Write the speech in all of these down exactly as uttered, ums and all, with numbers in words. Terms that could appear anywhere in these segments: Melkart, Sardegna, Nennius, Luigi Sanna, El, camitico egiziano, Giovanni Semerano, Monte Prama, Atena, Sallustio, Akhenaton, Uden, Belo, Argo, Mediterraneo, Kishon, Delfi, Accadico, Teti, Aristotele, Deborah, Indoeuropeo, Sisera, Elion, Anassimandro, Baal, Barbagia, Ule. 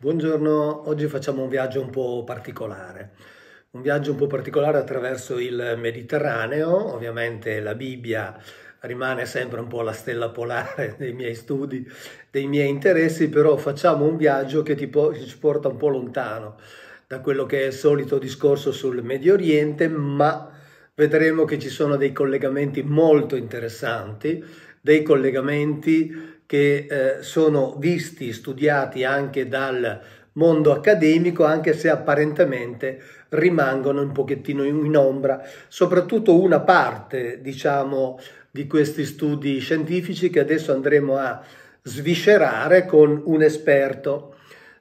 Buongiorno, oggi facciamo un viaggio un po' particolare, un viaggio un po' particolare attraverso il Mediterraneo. Ovviamente la Bibbia rimane sempre un po' la stella polare dei miei studi, dei miei interessi, però facciamo un viaggio che, ti po- che ci porta un po' lontano da quello che è il solito discorso sul Medio Oriente, ma vedremo che ci sono dei collegamenti molto interessanti, dei collegamenti che eh, sono visti, studiati anche dal mondo accademico, anche se apparentemente rimangono un pochettino in ombra, soprattutto una parte, diciamo, di questi studi scientifici che adesso andremo a sviscerare con un esperto,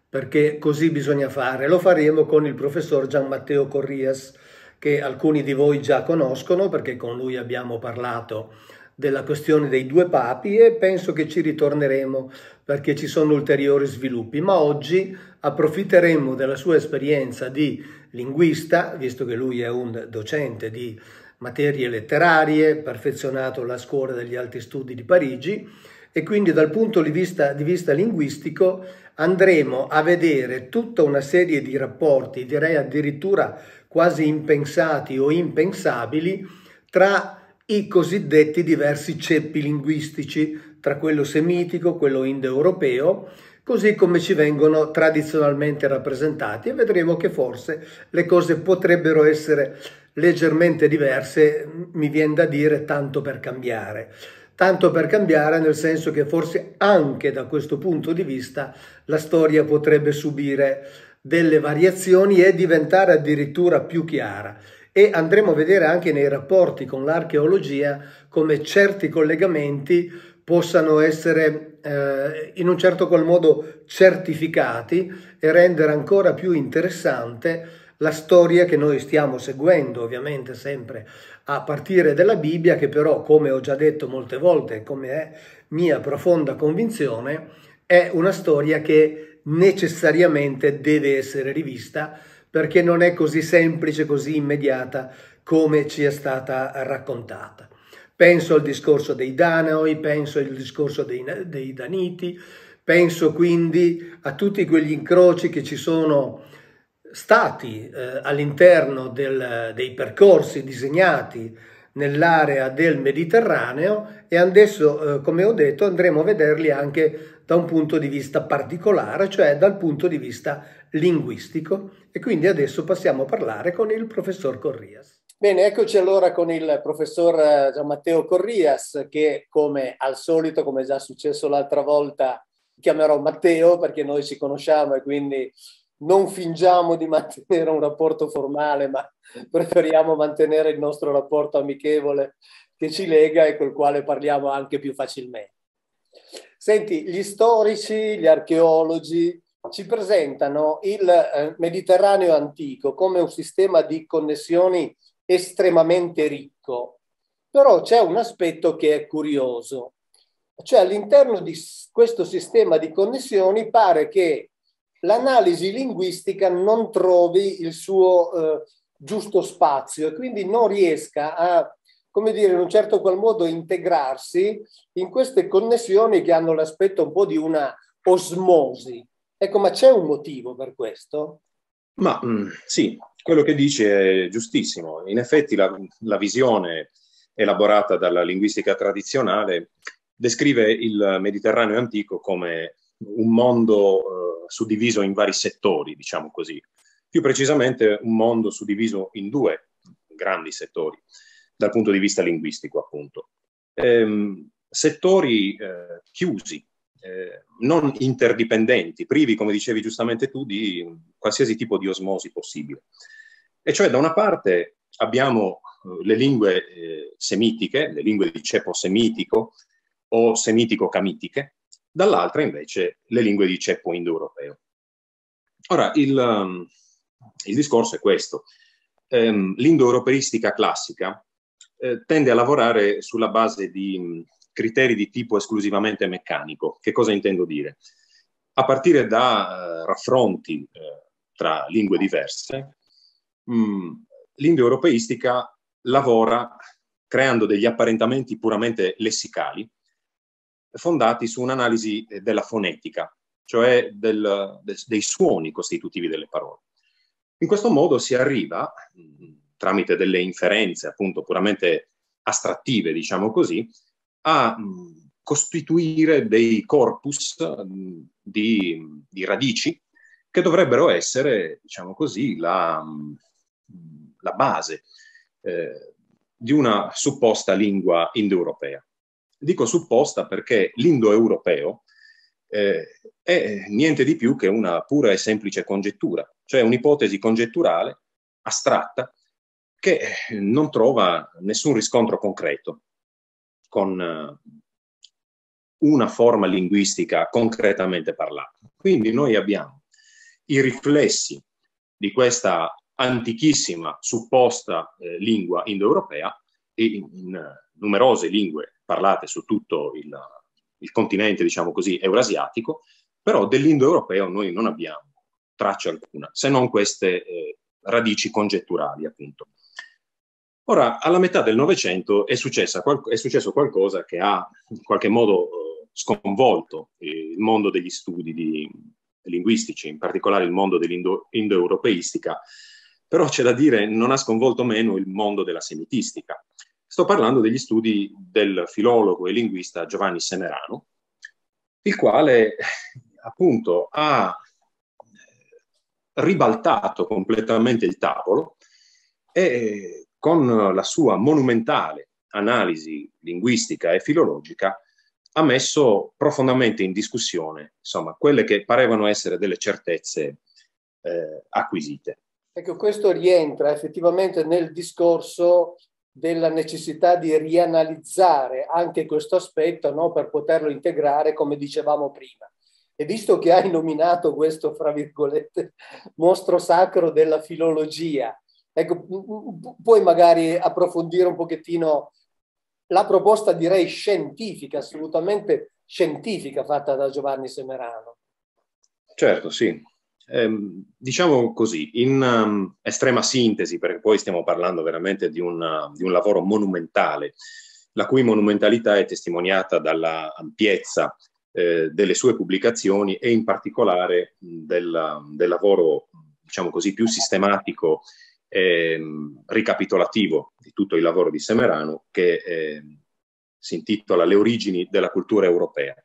perché così bisogna fare. Lo faremo con il professor Gian Matteo Corrias, che alcuni di voi già conoscono, perché con lui abbiamo parlato della questione dei due papi e penso che ci ritorneremo perché ci sono ulteriori sviluppi, ma oggi approfitteremo della sua esperienza di linguista, visto che lui è un docente di materie letterarie, perfezionato alla scuola degli alti studi di Parigi, e quindi dal punto di vista, di vista linguistico andremo a vedere tutta una serie di rapporti, direi addirittura quasi impensati o impensabili, tra i cosiddetti diversi ceppi linguistici, tra quello semitico, quello indoeuropeo, così come ci vengono tradizionalmente rappresentati, e vedremo che forse le cose potrebbero essere leggermente diverse, mi viene da dire tanto per cambiare. Tanto per cambiare nel senso che forse anche da questo punto di vista la storia potrebbe subire delle variazioni e diventare addirittura più chiara. E andremo a vedere anche nei rapporti con l'archeologia come certi collegamenti possano essere eh, in un certo qual modo certificati e rendere ancora più interessante la storia che noi stiamo seguendo, ovviamente sempre a partire dalla Bibbia, che però, come ho già detto molte volte, come è mia profonda convinzione, è una storia che necessariamente deve essere rivista, perché non è così semplice, così immediata come ci è stata raccontata. Penso al discorso dei Danaoi, penso al discorso dei, dei Daniti, penso quindi a tutti quegli incroci che ci sono stati eh, all'interno dei percorsi disegnati nell'area del Mediterraneo, e adesso, eh, come ho detto, andremo a vederli anche da un punto di vista particolare, cioè dal punto di vista linguistico, e quindi adesso passiamo a parlare con il professor Corrias. Bene, eccoci allora con il professor Gian Matteo Corrias, che come al solito, come già successo l'altra volta, chiamerò Matteo perché noi ci conosciamo e quindi non fingiamo di mantenere un rapporto formale, ma preferiamo mantenere il nostro rapporto amichevole che ci lega e col quale parliamo anche più facilmente. Senti, gli storici, gli archeologi ci presentano il Mediterraneo antico come un sistema di connessioni estremamente ricco, però c'è un aspetto che è curioso, cioè all'interno di questo sistema di connessioni pare che l'analisi linguistica non trovi il suo eh, giusto spazio e quindi non riesca a, come dire, in un certo qual modo integrarsi in queste connessioni che hanno l'aspetto un po' di una osmosi. Ecco, ma c'è un motivo per questo? Ma mh, sì, quello che dice è giustissimo. In effetti la, la visione elaborata dalla linguistica tradizionale descrive il Mediterraneo antico come un mondo eh, suddiviso in vari settori, diciamo così. Più precisamente un mondo suddiviso in due grandi settori, dal punto di vista linguistico appunto. Ehm, settori eh, chiusi, Eh, non interdipendenti, privi, come dicevi giustamente tu, di qualsiasi tipo di osmosi possibile. E cioè da una parte abbiamo eh, le lingue eh, semitiche, le lingue di ceppo semitico o semitico-camitiche, dall'altra invece le lingue di ceppo indoeuropeo. Ora, il, um, il discorso è questo. Ehm, l'indoeuropeistica classica eh, tende a lavorare sulla base di criteri di tipo esclusivamente meccanico. Che cosa intendo dire? A partire da eh, raffronti eh, tra lingue diverse, l'indoeuropeistica lavora creando degli apparentamenti puramente lessicali, fondati su un'analisi della fonetica, cioè del, de, dei suoni costitutivi delle parole. In questo modo si arriva, mh, tramite delle inferenze appunto puramente astrattive, diciamo così, a mh, costituire dei corpus mh, di, di radici che dovrebbero essere, diciamo così, la, mh, la base eh, di una supposta lingua indoeuropea. Dico supposta perché l'indoeuropeo eh, è niente di più che una pura e semplice congettura, cioè un'ipotesi congetturale astratta che non trova nessun riscontro concreto con una forma linguistica concretamente parlata. Quindi noi abbiamo i riflessi di questa antichissima supposta eh, lingua indoeuropea in, in numerose lingue parlate su tutto il, il continente, diciamo così, eurasiatico, però dell'indoeuropeo noi non abbiamo traccia alcuna, se non queste eh, radici congetturali, appunto. Ora, alla metà del Novecento è, è successo qualcosa che ha in qualche modo eh, sconvolto il mondo degli studi di, linguistici, in particolare il mondo dell'indoeuropeistica, però c'è da dire non ha sconvolto meno il mondo della semitistica. Sto parlando degli studi del filologo e linguista Giovanni Semerano, il quale appunto ha ribaltato completamente il tavolo e con la sua monumentale analisi linguistica e filologica ha messo profondamente in discussione, insomma, quelle che parevano essere delle certezze eh, acquisite. Ecco, questo rientra effettivamente nel discorso della necessità di rianalizzare anche questo aspetto, no, per poterlo integrare, come dicevamo prima. E visto che hai nominato questo, fra virgolette, mostro sacro della filologia, ecco, puoi magari approfondire un pochettino la proposta, direi scientifica, assolutamente scientifica, fatta da Giovanni Semerano. Certo, sì. Eh, diciamo così, in um, estrema sintesi, perché poi stiamo parlando veramente di, una, di un lavoro monumentale, la cui monumentalità è testimoniata dalla ampiezza eh, delle sue pubblicazioni e in particolare mh, del, del lavoro, diciamo così, più sistematico e mh, ricapitolativo di tutto il lavoro di Semerano, che eh, si intitola Le origini della cultura europea.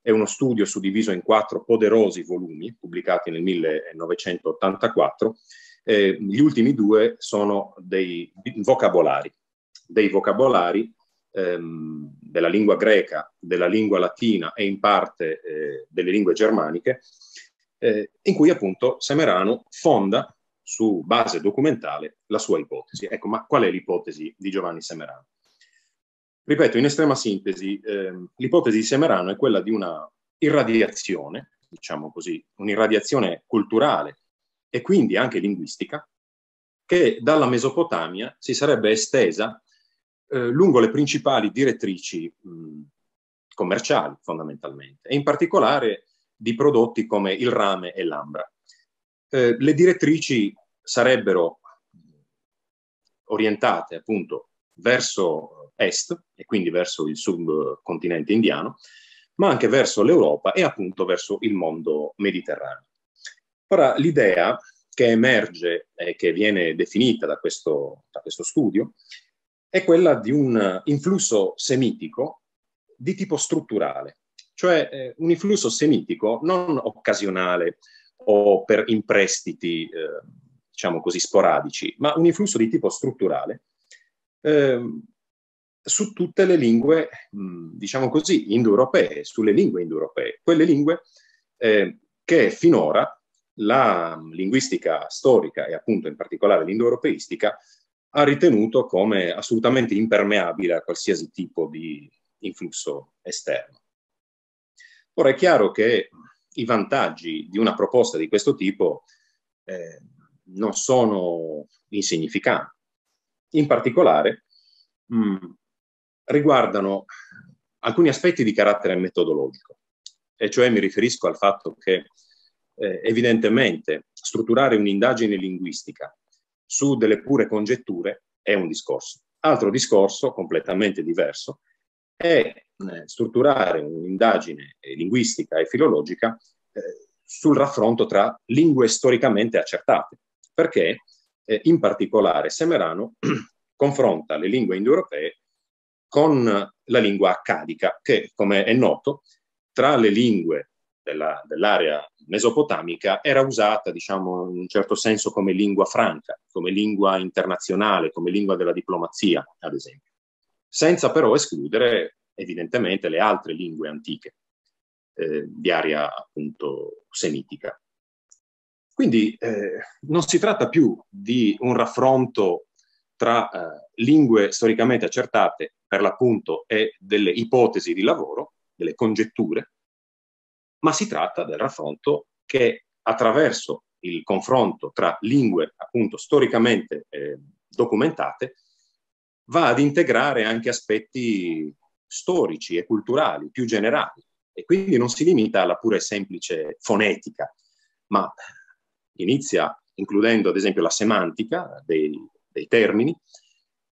È uno studio suddiviso in quattro poderosi volumi, pubblicati nel millenovecentottantaquattro. Eh, gli ultimi due sono dei vocabolari, dei vocabolari ehm, della lingua greca, della lingua latina e in parte eh, delle lingue germaniche, eh, in cui appunto Semerano fonda su base documentale la sua ipotesi. Ecco, ma qual è l'ipotesi di Giovanni Semerano? Ripeto, in estrema sintesi, ehm, l'ipotesi di Semerano è quella di una irradiazione, diciamo così, un'irradiazione culturale e quindi anche linguistica, che dalla Mesopotamia si sarebbe estesa eh, lungo le principali direttrici mh, commerciali, fondamentalmente, e in particolare di prodotti come il rame e l'ambra. Eh, le direttrici sarebbero orientate appunto verso est, e quindi verso il subcontinente indiano, ma anche verso l'Europa e appunto verso il mondo mediterraneo. Ora, l'idea che emerge e che viene definita da questo, da questo studio è quella di un influsso semitico di tipo strutturale, cioè eh, un influsso semitico non occasionale o per imprestiti, eh, diciamo così, sporadici, ma un influsso di tipo strutturale eh, su tutte le lingue, diciamo così, indoeuropee, sulle lingue indoeuropee, quelle lingue eh, che finora la linguistica storica e appunto in particolare l'indoeuropeistica ha ritenuto come assolutamente impermeabile a qualsiasi tipo di influsso esterno. Ora è chiaro che i vantaggi di una proposta di questo tipo eh, non sono insignificanti. In particolare mh, riguardano alcuni aspetti di carattere metodologico, e cioè mi riferisco al fatto che eh, evidentemente strutturare un'indagine linguistica su delle pure congetture è un discorso. Altro discorso completamente diverso è eh, strutturare un'indagine linguistica e filologica eh, sul raffronto tra lingue storicamente accertate, perché eh, in particolare Semerano confronta le lingue indoeuropee con la lingua accadica, che, come è noto, tra le lingue della, dell'area mesopotamica era usata, diciamo, in un certo senso come lingua franca, come lingua internazionale, come lingua della diplomazia, ad esempio, senza però escludere evidentemente le altre lingue antiche eh, di area appunto semitica. Quindi eh, non si tratta più di un raffronto tra eh, lingue storicamente accertate, per l'appunto, e delle ipotesi di lavoro, delle congetture, ma si tratta del raffronto che, attraverso il confronto tra lingue appunto storicamente eh, documentate, va ad integrare anche aspetti storici e culturali più generali, e quindi non si limita alla pura e semplice fonetica, ma inizia includendo ad esempio la semantica dei, dei termini,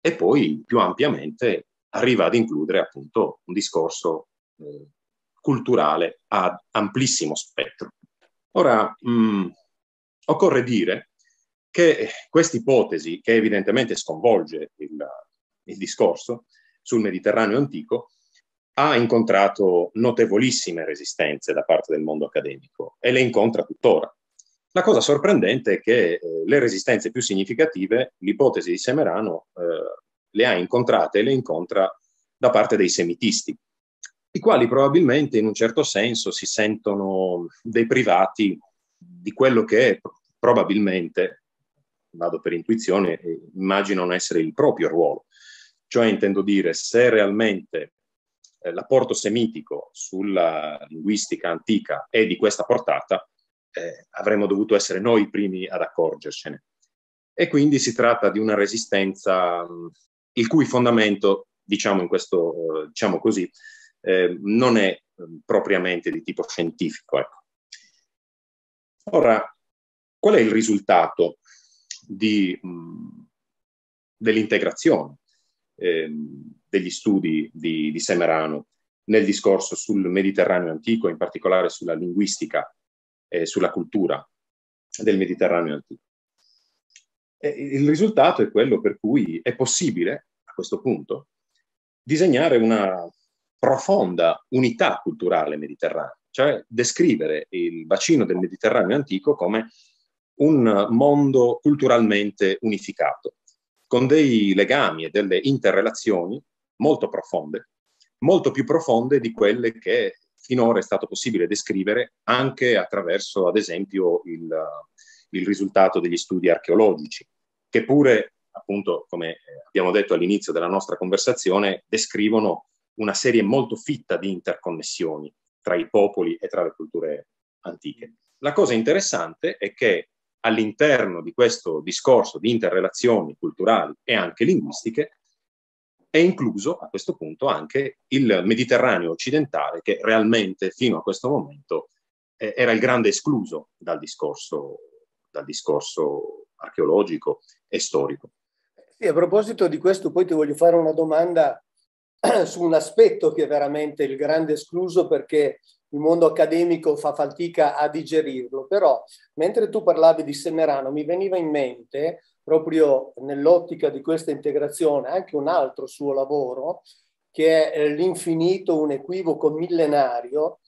e poi più ampiamente arriva ad includere appunto un discorso eh, culturale ad amplissimo spettro. Ora, mh, occorre dire che questa ipotesi, che evidentemente sconvolge il, il discorso sul Mediterraneo antico, ha incontrato notevolissime resistenze da parte del mondo accademico e le incontra tuttora. La cosa sorprendente è che eh, le resistenze più significative, l'ipotesi di Semerano, eh, le ha incontrate e le incontra da parte dei semitisti, i quali probabilmente in un certo senso si sentono deprivati di quello che è, probabilmente, vado per intuizione, immaginano essere il proprio ruolo. Cioè, intendo dire, se realmente eh, l'apporto semitico sulla linguistica antica è di questa portata, eh, avremmo dovuto essere noi i primi ad accorgercene. E quindi si tratta di una resistenza mh, il cui fondamento, diciamo, in questo, eh, diciamo così, eh, non è eh, propriamente di tipo scientifico. Ecco. Ora, qual è il risultato dell'integrazione degli studi di, di Semerano nel discorso sul Mediterraneo antico, in particolare sulla linguistica e sulla cultura del Mediterraneo antico? E il risultato è quello per cui è possibile, a questo punto, disegnare una profonda unità culturale mediterranea, cioè descrivere il bacino del Mediterraneo antico come un mondo culturalmente unificato, con dei legami e delle interrelazioni molto profonde, molto più profonde di quelle che finora è stato possibile descrivere anche attraverso, ad esempio, il, il risultato degli studi archeologici, che pure, appunto, come abbiamo detto all'inizio della nostra conversazione, descrivono una serie molto fitta di interconnessioni tra i popoli e tra le culture antiche. La cosa interessante è che all'interno di questo discorso di interrelazioni culturali e anche linguistiche è incluso a questo punto anche il Mediterraneo occidentale, che realmente fino a questo momento eh, era il grande escluso dal discorso, dal discorso archeologico e storico. Sì, a proposito di questo poi ti voglio fare una domanda su un aspetto che è veramente il grande escluso, perché il mondo accademico fa fatica a digerirlo, però mentre tu parlavi di Semerano mi veniva in mente, proprio nell'ottica di questa integrazione, anche un altro suo lavoro, che è L'Infinito, un equivoco millenario,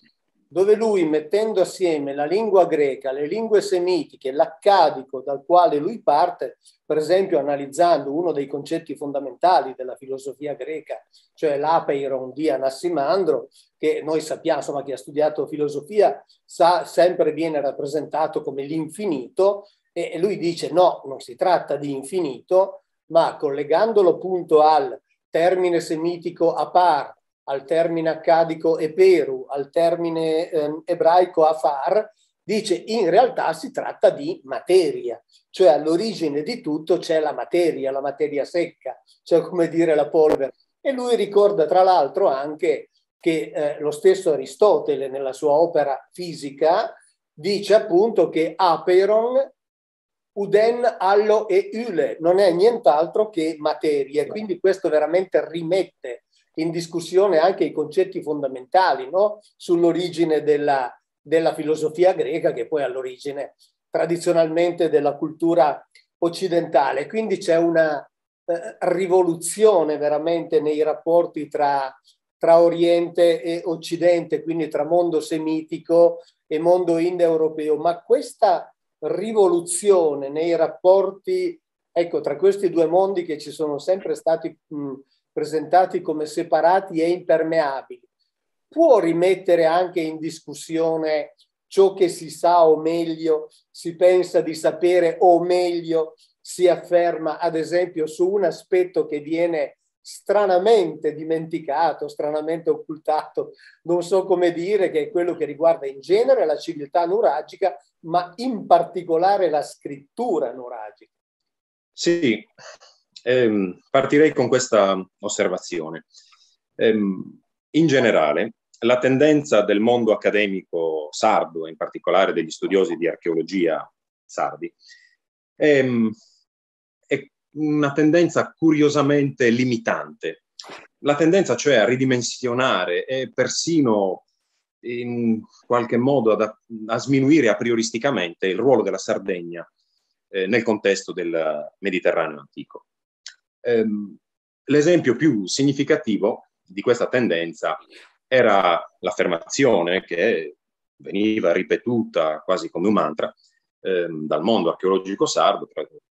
dove lui, mettendo assieme la lingua greca, le lingue semitiche, l'accadico dal quale lui parte, per esempio analizzando uno dei concetti fondamentali della filosofia greca, cioè l'apeiron di Anassimandro, che noi sappiamo, insomma, chi ha studiato filosofia sa, sempre viene rappresentato come l'infinito, e, e lui dice no, non si tratta di infinito, ma collegandolo appunto al termine semitico apar, al termine accadico eperu, al termine eh, ebraico afar, dice in realtà si tratta di materia, cioè all'origine di tutto c'è la materia, la materia secca, cioè come dire la polvere. E lui ricorda tra l'altro anche che eh, lo stesso Aristotele nella sua opera Fisica dice appunto che apeiron uden allo e ule non è nient'altro che materia, quindi questo veramente rimette in discussione anche i concetti fondamentali, no? Sull'origine della, della filosofia greca, che poi è all'origine tradizionalmente della cultura occidentale. Quindi c'è una eh, rivoluzione veramente nei rapporti tra, tra Oriente e Occidente, quindi tra mondo semitico e mondo indoeuropeo. Ma questa rivoluzione nei rapporti, ecco, tra questi due mondi che ci sono sempre stati mh, presentati come separati e impermeabili, può rimettere anche in discussione ciò che si sa, o meglio si pensa di sapere, o meglio si afferma, ad esempio, su un aspetto che viene stranamente dimenticato, stranamente occultato, non so come dire, che è quello che riguarda in genere la civiltà nuragica, ma in particolare la scrittura nuragica. Sì, ehm, partirei con questa osservazione. Ehm, in generale, la tendenza del mondo accademico sardo, in particolare degli studiosi di archeologia sardi, è, è una tendenza curiosamente limitante. La tendenza cioè a ridimensionare e persino in qualche modo ad, a sminuire a prioristicamente il ruolo della Sardegna eh, nel contesto del Mediterraneo antico. Eh, l'esempio più significativo di questa tendenza era l'affermazione, che veniva ripetuta quasi come un mantra eh, dal mondo archeologico sardo,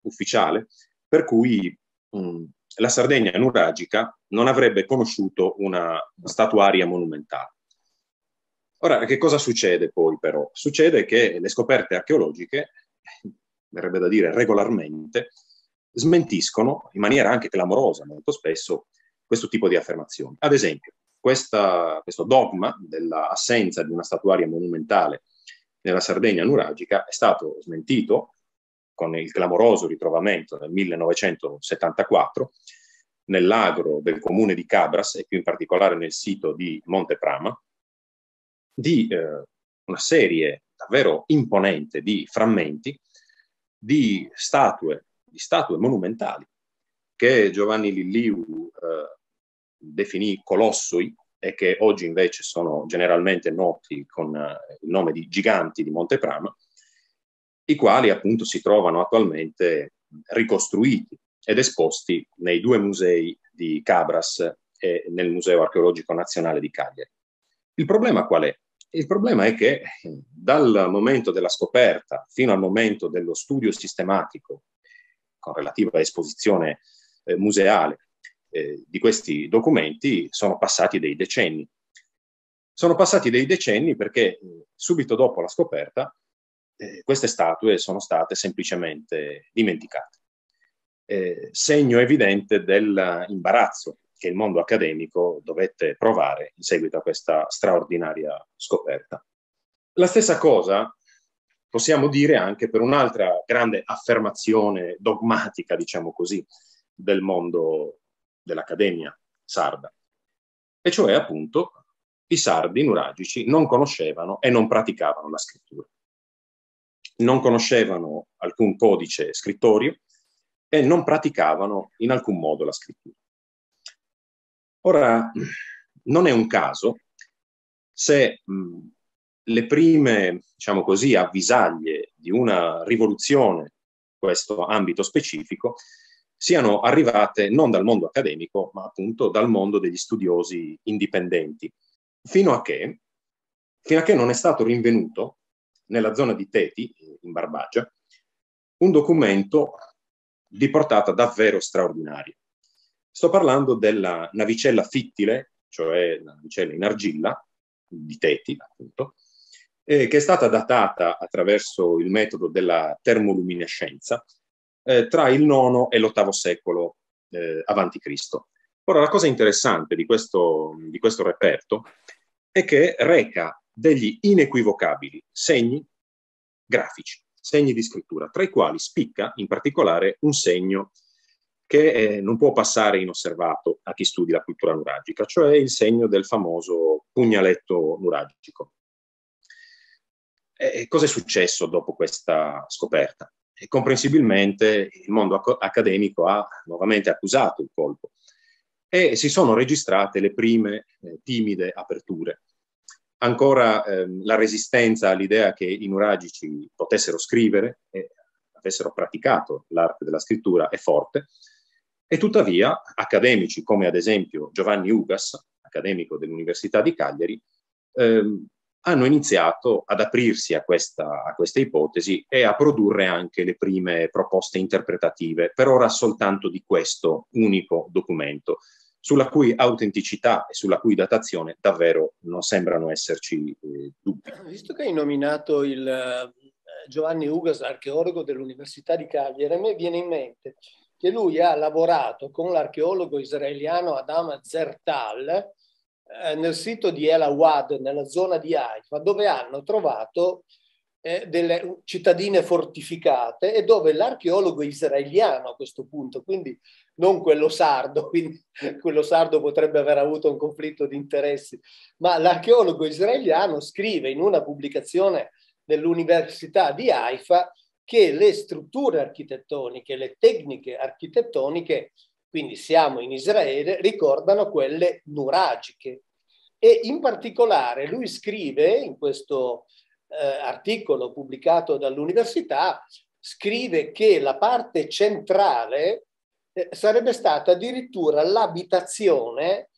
ufficiale, per cui mh, la Sardegna nuragica non avrebbe conosciuto una statuaria monumentale. Ora, che cosa succede poi però? Succede che le scoperte archeologiche, verrebbe da dire regolarmente, smentiscono in maniera anche clamorosa molto spesso questo tipo di affermazioni. Ad esempio, Questa, questo dogma dell'assenza di una statuaria monumentale nella Sardegna nuragica è stato smentito con il clamoroso ritrovamento nel millenovecentosettantaquattro nell'agro del comune di Cabras, e più in particolare nel sito di Monte Prama, di eh, una serie davvero imponente di frammenti di statue, di statue monumentali che Giovanni Lilliu eh, definì colossoi, e che oggi invece sono generalmente noti con il nome di giganti di Monte Prama, i quali appunto si trovano attualmente ricostruiti ed esposti nei due musei di Cabras e nel Museo Archeologico Nazionale di Cagliari. Il problema qual è? Il problema è che dal momento della scoperta fino al momento dello studio sistematico, con relativa esposizione eh, museale, di questi documenti sono passati dei decenni. Sono passati dei decenni perché subito dopo la scoperta eh, queste statue sono state semplicemente dimenticate. Eh, segno evidente dell'imbarazzo che il mondo accademico dovette provare in seguito a questa straordinaria scoperta. La stessa cosa possiamo dire anche per un'altra grande affermazione dogmatica, diciamo così, del mondo dell'Accademia sarda, e cioè appunto i sardi nuragici non conoscevano e non praticavano la scrittura, non conoscevano alcun codice scrittorio e non praticavano in alcun modo la scrittura. Ora, non è un caso se mh, le prime, diciamo così, avvisaglie di una rivoluzione in questo ambito specifico siano arrivate non dal mondo accademico, ma appunto dal mondo degli studiosi indipendenti, fino a che, fino a che non è stato rinvenuto nella zona di Teti, in Barbagia, un documento di portata davvero straordinaria. Sto parlando della navicella fittile, cioè la navicella in argilla, di Teti appunto, eh, che è stata datata attraverso il metodo della termoluminescenza, tra il nono e l'ottavo secolo eh, avanti Cristo. Ora, la cosa interessante di questo, di questo reperto è che reca degli inequivocabili segni grafici, segni di scrittura, tra i quali spicca in particolare un segno che eh, non può passare inosservato a chi studia la cultura nuragica, cioè il segno del famoso pugnaletto nuragico. E cosa è successo dopo questa scoperta? E comprensibilmente il mondo accademico ha nuovamente accusato il colpo e si sono registrate le prime eh, timide aperture. ancora ehm, la resistenza all'idea che i nuragici potessero scrivere e avessero praticato l'arte della scrittura è forte, e tuttavia accademici come ad esempio Giovanni Ugas, accademico dell'Università di Cagliari, ehm, hanno iniziato ad aprirsi a questa, a questa ipotesi e a produrre anche le prime proposte interpretative, per ora soltanto di questo unico documento, sulla cui autenticità e sulla cui datazione davvero non sembrano esserci eh, dubbi. Visto che hai nominato il eh, Giovanni Ugas, archeologo dell'Università di Cagliari, a me viene in mente che lui ha lavorato con l'archeologo israeliano Adam Zertal eh, nel sito di El Awad, nella zona di Haifa, dove hanno trovato eh, delle cittadine fortificate e dove l'archeologo israeliano a questo punto, quindi non quello sardo, quindi quello sardo potrebbe aver avuto un conflitto di interessi, ma l'archeologo israeliano scrive in una pubblicazione dell'Università di Haifa che le strutture architettoniche, le tecniche architettoniche, quindi siamo in Israele, ricordano quelle nuragiche. E in particolare lui scrive, in questo eh, articolo pubblicato dall'Università, scrive che la parte centrale sarebbe stata addirittura l'abitazione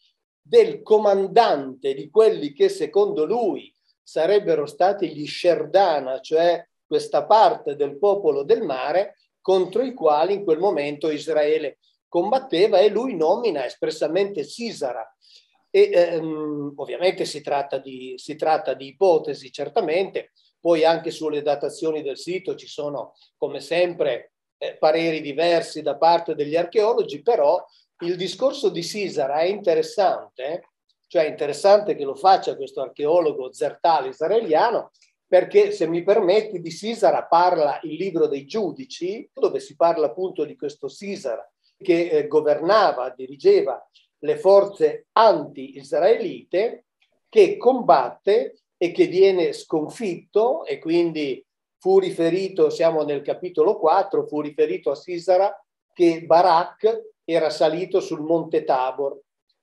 del comandante di quelli che secondo lui sarebbero stati gli Shardana, cioè questa parte del popolo del mare contro i quali in quel momento Israele combatteva, e lui nomina espressamente Sisera. E, ehm, ovviamente si tratta, di, si tratta di ipotesi, certamente, poi anche sulle datazioni del sito ci sono, come sempre, Eh, pareri diversi da parte degli archeologi, però il discorso di Sisera è interessante, cioè è interessante che lo faccia questo archeologo Zertal israeliano, perché, se mi permetti, di Sisera parla il libro dei Giudici, dove si parla appunto di questo Sisera che eh, governava, dirigeva le forze anti-israelite, che combatte e che viene sconfitto, e quindi fu riferito, siamo nel capitolo quattro, fu riferito a Sisera che Barak era salito sul monte Tabor.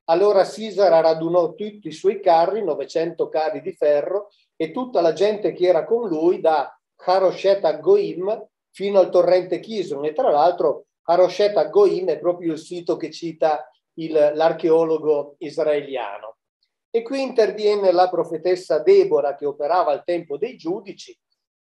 Allora Sisera radunò tutti i suoi carri, novecento carri di ferro, e tutta la gente che era con lui da Harosheth Haggoyim fino al torrente Kishon. E tra l'altro Harosheth Haggoyim è proprio il sito che cita l'archeologo israeliano. E qui interviene la profetessa Deborah, che operava al tempo dei Giudici,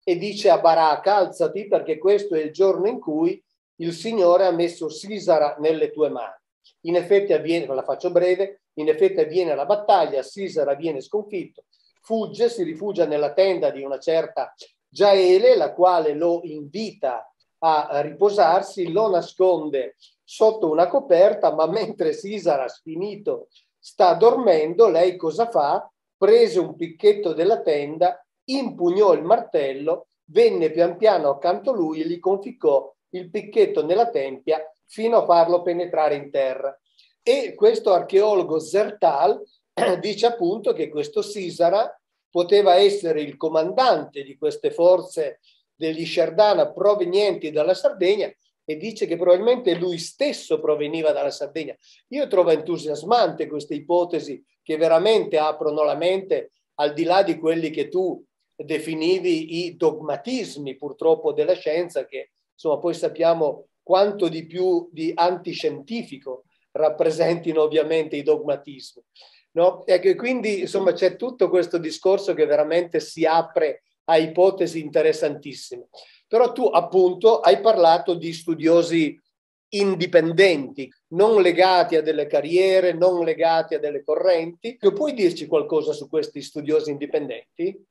e dice a Barak: alzati, perché questo è il giorno in cui il Signore ha messo Sisera nelle tue mani. In effetti avviene, la faccio breve, in effetti avviene la battaglia, Sisera viene sconfitto, fugge, si rifugia nella tenda di una certa Jaele, la quale lo invita a riposarsi, lo nasconde sotto una coperta, ma mentre Sisera, sfinito, sta dormendo, lei cosa fa? Prese un picchetto della tenda, impugnò il martello, venne pian piano accanto a lui e gli conficcò il picchetto nella tempia fino a farlo penetrare in terra. E questo archeologo Zertal dice appunto che questo Sisera poteva essere il comandante di queste forze degli Shardana provenienti dalla Sardegna, e dice che probabilmente lui stesso proveniva dalla Sardegna. Io trovo entusiasmante queste ipotesi, che veramente aprono la mente, al di là di quelli che tu definivi i dogmatismi, purtroppo, della scienza, che insomma poi sappiamo quanto di più di antiscientifico rappresentino ovviamente i dogmatismi, no? Ecco, quindi insomma c'è tutto questo discorso che veramente si apre a ipotesi interessantissime. Però tu appunto hai parlato di studiosi indipendenti, non legati a delle carriere, non legati a delle correnti. Puoi dirci qualcosa su questi studiosi indipendenti?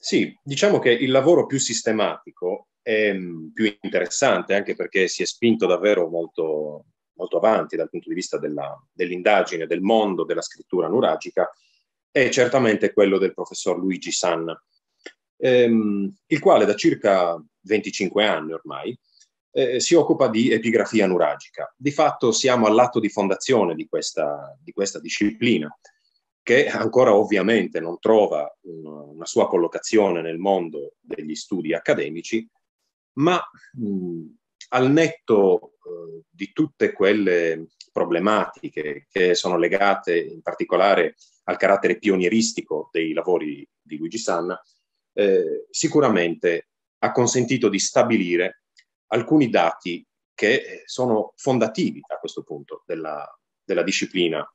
Sì, diciamo che il lavoro più sistematico è più interessante, anche perché si è spinto davvero molto, molto avanti dal punto di vista dell'indagine, del mondo della scrittura nuragica, è certamente quello del professor Luigi Sanna, ehm, il quale da circa venticinque anni ormai eh, si occupa di epigrafia nuragica. Di fatto siamo all'atto di fondazione di questa, di questa disciplina, che ancora ovviamente non trova una sua collocazione nel mondo degli studi accademici, ma mh, al netto eh, di tutte quelle problematiche che sono legate in particolare al carattere pionieristico dei lavori di Luigi Sanna, eh, sicuramente ha consentito di stabilire alcuni dati che sono fondativi a questo punto della, della disciplina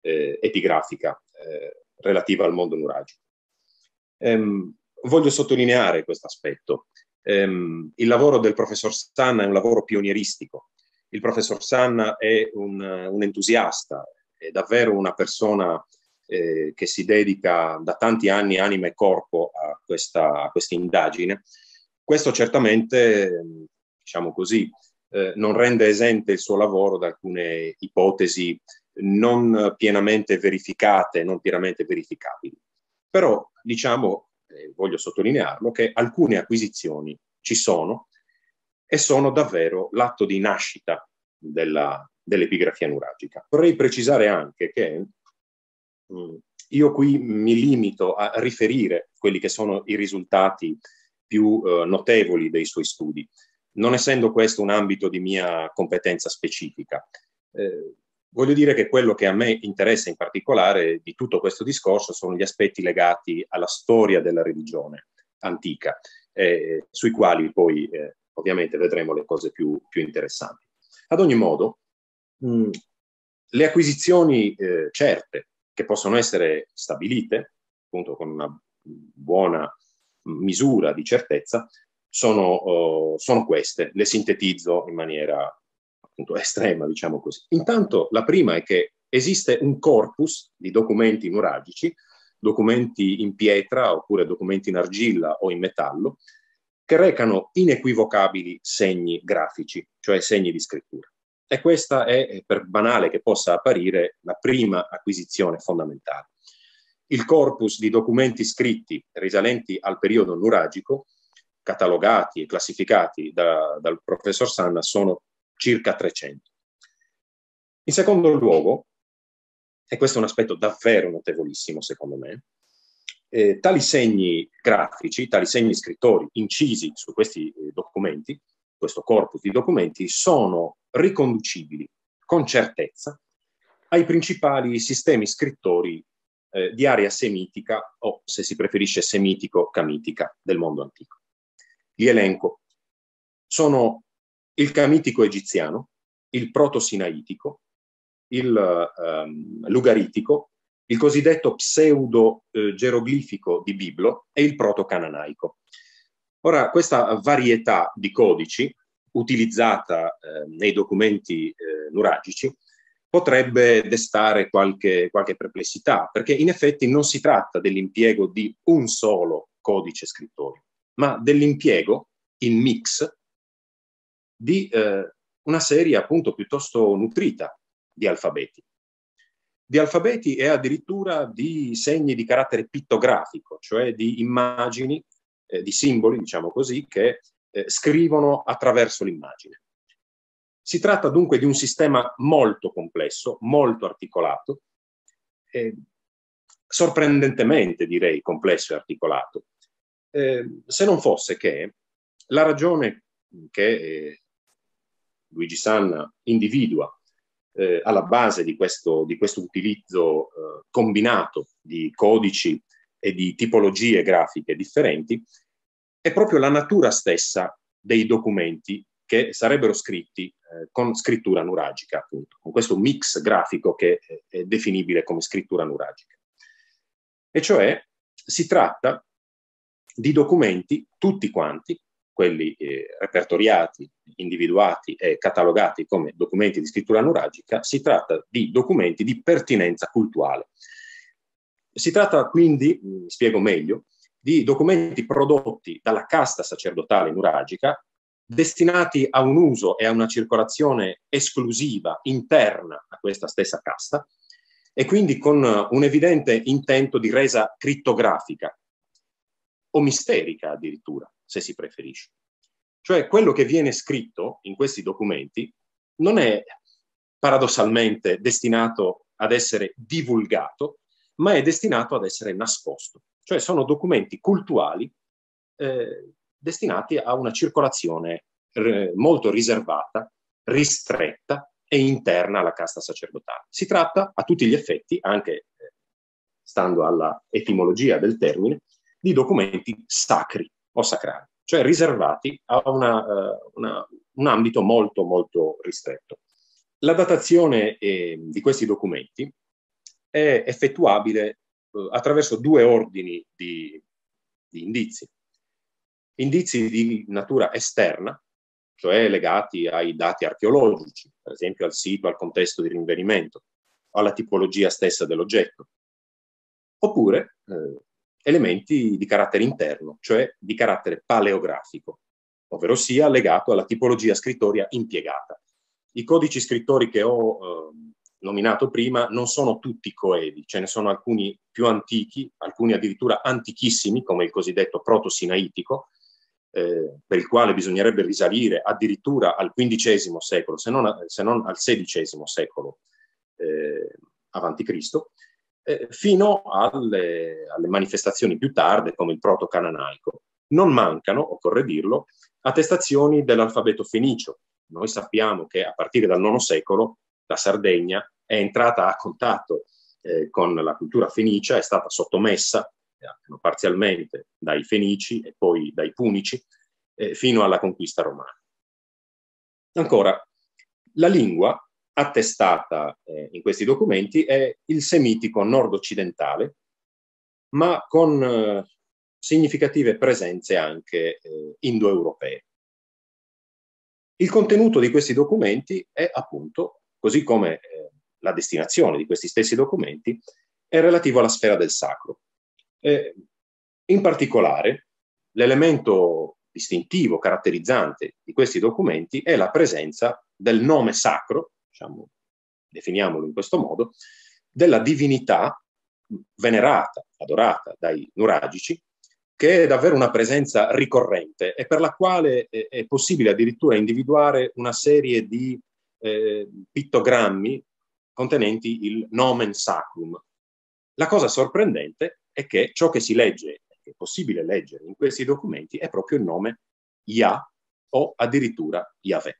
eh, epigrafica eh, relativa al mondo nuragico. Ehm, voglio sottolineare questo aspetto. Ehm, il lavoro del professor Sanna è un lavoro pionieristico. Il professor Sanna è un, un entusiasta, è davvero una persona eh, che si dedica da tanti anni anima e corpo a questa a questa indagine. Questo certamente, diciamo così, eh, non rende esente il suo lavoro da alcune ipotesi non pienamente verificate, non pienamente verificabili. Però, diciamo, eh, voglio sottolinearlo, che alcune acquisizioni ci sono e sono davvero l'atto di nascita dell'epigrafia nuragica. Vorrei precisare anche che mh, io qui mi limito a riferire quelli che sono i risultati più eh, notevoli dei suoi studi, non essendo questo un ambito di mia competenza specifica. Eh, voglio dire che quello che a me interessa in particolare di tutto questo discorso sono gli aspetti legati alla storia della religione antica, eh, sui quali poi eh, ovviamente vedremo le cose più, più interessanti. Ad ogni modo, mh, le acquisizioni eh, certe che possono essere stabilite, appunto con una buona misura di certezza, sono, uh, sono queste. Le sintetizzo in maniera appunto estrema, diciamo così. Intanto la prima è che esiste un corpus di documenti nuragici, documenti in pietra oppure documenti in argilla o in metallo, che recano inequivocabili segni grafici, cioè segni di scrittura. E questa è, per banale che possa apparire, la prima acquisizione fondamentale. Il corpus di documenti scritti risalenti al periodo nuragico, catalogati e classificati da, dal professor Sanna, sono circa trecento. In secondo luogo, e questo è un aspetto davvero notevolissimo secondo me, eh, tali segni grafici, tali segni scrittori incisi su questi eh, documenti, questo corpus di documenti, sono riconducibili con certezza ai principali sistemi scrittori Eh, di area semitica o, se si preferisce, semitico-camitica del mondo antico. Li elenco. Sono il camitico egiziano, il proto-sinaitico, il ehm, lugaritico, il cosiddetto pseudo-geroglifico eh, di Biblo e il proto-cananaico. Ora, questa varietà di codici utilizzata eh, nei documenti eh, nuragici potrebbe destare qualche, qualche perplessità, perché in effetti non si tratta dell'impiego di un solo codice scrittore, ma dell'impiego in mix di eh, una serie appunto piuttosto nutrita di alfabeti. Di alfabeti e addirittura di segni di carattere pittografico, cioè di immagini, eh, di simboli, diciamo così, che eh, scrivono attraverso l'immagine. Si tratta dunque di un sistema molto complesso, molto articolato, eh, sorprendentemente direi complesso e articolato, eh, se non fosse che la ragione che eh, Luigi Sanna individua eh, alla base di questo, di questo utilizzo eh, combinato di codici e di tipologie grafiche differenti è proprio la natura stessa dei documenti che sarebbero scritti eh, con scrittura nuragica, appunto, con questo mix grafico che è definibile come scrittura nuragica. E cioè si tratta di documenti, tutti quanti, quelli eh, repertoriati, individuati e catalogati come documenti di scrittura nuragica, si tratta di documenti di pertinenza cultuale. Si tratta quindi, mi spiego meglio, di documenti prodotti dalla casta sacerdotale nuragica, destinati a un uso e a una circolazione esclusiva interna a questa stessa casta, e quindi con un evidente intento di resa crittografica o misterica addirittura, se si preferisce. Cioè quello che viene scritto in questi documenti non è paradossalmente destinato ad essere divulgato, ma è destinato ad essere nascosto. Cioè sono documenti cultuali eh, destinati a una circolazione eh, molto riservata, ristretta e interna alla casta sacerdotale. Si tratta a tutti gli effetti, anche eh, stando alla etimologia del termine, di documenti sacri o sacrali, cioè riservati a una, uh, una, un ambito molto molto ristretto. La datazione eh, di questi documenti è effettuabile eh, attraverso due ordini di, di indizi. Indizi di natura esterna, cioè legati ai dati archeologici, per esempio al sito, al contesto di rinvenimento, alla tipologia stessa dell'oggetto, oppure eh, elementi di carattere interno, cioè di carattere paleografico, ovvero sia legato alla tipologia scrittoria impiegata. I codici scrittori che ho eh, nominato prima non sono tutti coevi, ce ne sono alcuni più antichi, alcuni addirittura antichissimi, come il cosiddetto proto-sinaitico, eh, per il quale bisognerebbe risalire addirittura al quindicesimo secolo, se non, a, se non al sedicesimo secolo eh, avanti Cristo, eh, fino alle, alle manifestazioni più tarde, come il proto-cananaico. Non mancano, occorre dirlo, attestazioni dell'alfabeto fenicio. Noi sappiamo che a partire dal nono secolo la Sardegna è entrata a contatto eh, con la cultura fenicia, è stata sottomessa eh, parzialmente dai Fenici e poi dai Punici eh, fino alla conquista romana. Ancora, la lingua attestata eh, in questi documenti è il semitico nord-occidentale, ma con eh, significative presenze anche eh, indoeuropee. Il contenuto di questi documenti è appunto, così come eh, la destinazione di questi stessi documenti, è relativo alla sfera del sacro. Eh, in particolare, l'elemento distintivo, caratterizzante di questi documenti è la presenza del nome sacro, diciamo, definiamolo in questo modo, della divinità venerata, adorata dai nuragici, che è davvero una presenza ricorrente e per la quale eh, è possibile addirittura individuare una serie di Eh, pittogrammi contenenti il nomen sacrum. La cosa sorprendente è che ciò che si legge, che è possibile leggere in questi documenti, è proprio il nome Yah o addirittura Yahweh.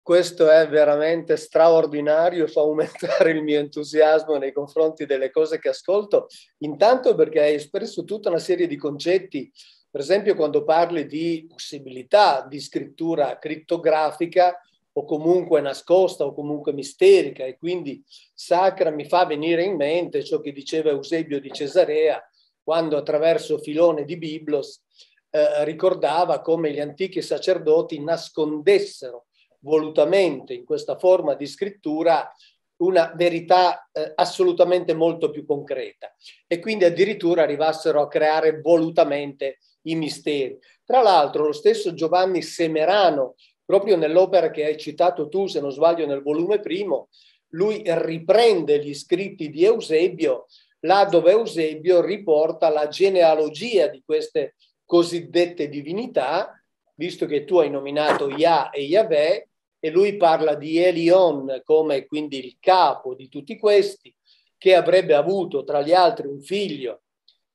Questo è veramente straordinario, fa aumentare il mio entusiasmo nei confronti delle cose che ascolto, intanto perché hai espresso tutta una serie di concetti, per esempio quando parli di possibilità di scrittura criptografica, o comunque nascosta o comunque misterica, e quindi sacra mi fa venire in mente ciò che diceva Eusebio di Cesarea quando attraverso Filone di Biblos eh, ricordava come gli antichi sacerdoti nascondessero volutamente in questa forma di scrittura una verità eh, assolutamente molto più concreta e quindi addirittura arrivassero a creare volutamente i misteri. Tra l'altro lo stesso Giovanni Semerano, proprio nell'opera che hai citato tu, se non sbaglio nel volume primo, lui riprende gli scritti di Eusebio, là dove Eusebio riporta la genealogia di queste cosiddette divinità, visto che tu hai nominato Yah e Yahweh, e lui parla di Elion come quindi il capo di tutti questi, che avrebbe avuto tra gli altri un figlio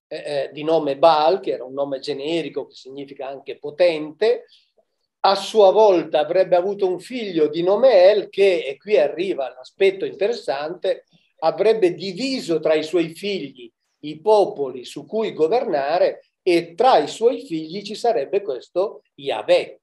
eh, di nome Baal, che era un nome generico che significa anche potente. A sua volta avrebbe avuto un figlio di nome El che, e qui arriva l'aspetto interessante, avrebbe diviso tra i suoi figli i popoli su cui governare e tra i suoi figli ci sarebbe questo Yahweh.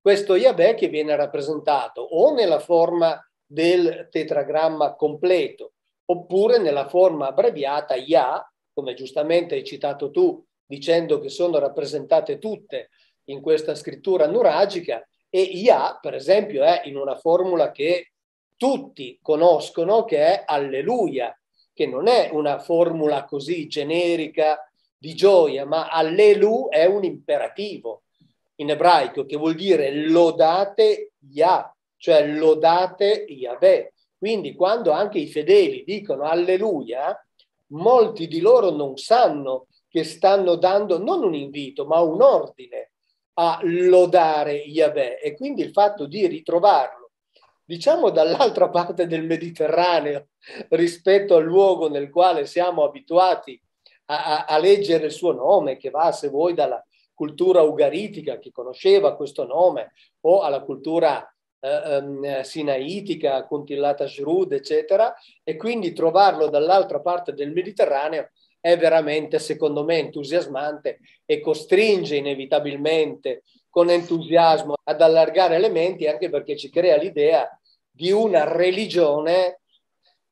Questo Yahweh che viene rappresentato o nella forma del tetragramma completo oppure nella forma abbreviata Yah, come giustamente hai citato tu, dicendo che sono rappresentate tutte in questa scrittura nuragica, e Yah, per esempio, è in una formula che tutti conoscono, che è alleluia, che non è una formula così generica di gioia, ma allelu è un imperativo in ebraico che vuol dire lodate Yah, cioè lodate Yahweh. Quindi quando anche i fedeli dicono alleluia, molti di loro non sanno che stanno dando non un invito, ma un ordine a lodare Yahweh, e quindi il fatto di ritrovarlo, diciamo dall'altra parte del Mediterraneo rispetto al luogo nel quale siamo abituati a, a, a leggere il suo nome, che va, se vuoi, dalla cultura ugaritica che conosceva questo nome, o alla cultura eh, um, sinaitica, Kuntillata Shrud, eccetera, e quindi trovarlo dall'altra parte del Mediterraneo è veramente, secondo me, entusiasmante e costringe inevitabilmente con entusiasmo ad allargare le menti, anche perché ci crea l'idea di una religione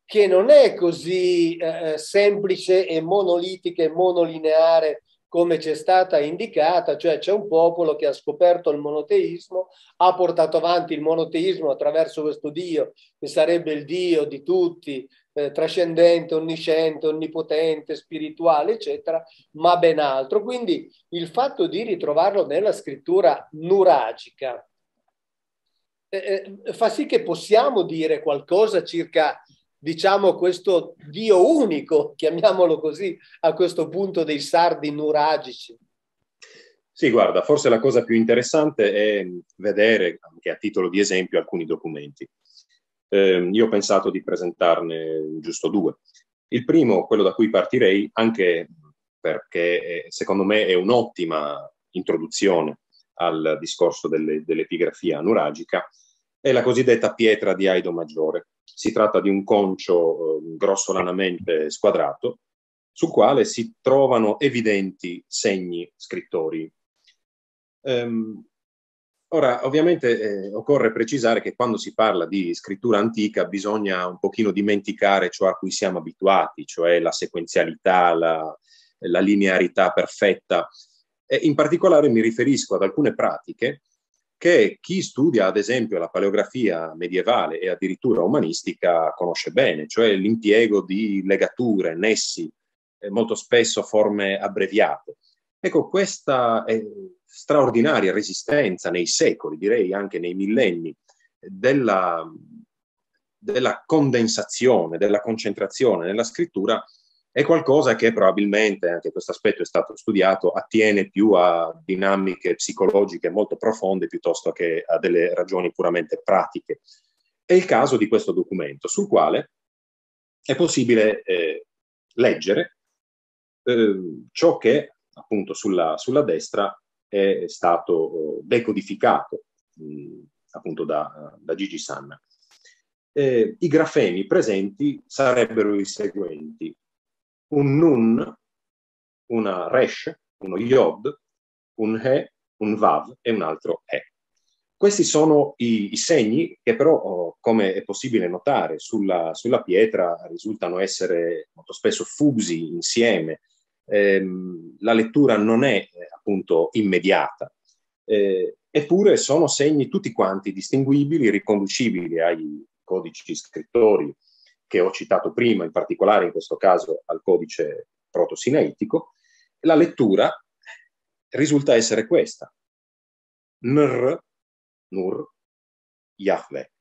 che non è così eh, semplice e monolitica e monolineare come ci è stata indicata, cioè c'è un popolo che ha scoperto il monoteismo, ha portato avanti il monoteismo attraverso questo Dio, che sarebbe il Dio di tutti, eh, trascendente, onnisciente, onnipotente, spirituale, eccetera, ma ben altro. Quindi il fatto di ritrovarlo nella scrittura nuragica eh, eh, fa sì che possiamo dire qualcosa circa, diciamo, questo Dio unico, chiamiamolo così, a questo punto, dei sardi nuragici. Sì, guarda, forse la cosa più interessante è vedere, anche a titolo di esempio, alcuni documenti. Eh, io ho pensato di presentarne giusto due. Il primo, quello da cui partirei, anche perché secondo me è un'ottima introduzione al discorso dell'epigrafia nuragica, è la cosiddetta pietra di Aido Maggiore. Si tratta di un concio eh, grossolanamente squadrato, sul quale si trovano evidenti segni scrittori. Ehm, ora, ovviamente, eh, occorre precisare che quando si parla di scrittura antica bisogna un pochino dimenticare ciò a cui siamo abituati, cioè la sequenzialità, la, la linearità perfetta. E in particolare mi riferisco ad alcune pratiche che chi studia ad esempio la paleografia medievale e addirittura umanistica conosce bene, cioè l'impiego di legature, nessi, molto spesso forme abbreviate. Ecco, questa straordinaria resistenza nei secoli, direi anche nei millenni, della, della condensazione, della concentrazione nella scrittura è qualcosa che probabilmente, anche questo aspetto è stato studiato, attiene più a dinamiche psicologiche molto profonde piuttosto che a delle ragioni puramente pratiche. È il caso di questo documento, sul quale è possibile eh, leggere eh, ciò che, appunto, sulla, sulla destra è stato decodificato mh, appunto da, da Gigi Sanna. Eh, i grafemi presenti sarebbero i seguenti: un nun, una resh, uno yod, un he, un vav e un altro e. Questi sono i, i segni che però, come è possibile notare, sulla, sulla pietra risultano essere molto spesso fusi insieme. Ehm, la lettura non è eh, appunto immediata, eh, eppure sono segni tutti quanti distinguibili, riconducibili ai codici scrittori che ho citato prima, in particolare in questo caso al codice proto-sinaitico. La lettura risulta essere questa: Nr, Nur, Yahweh,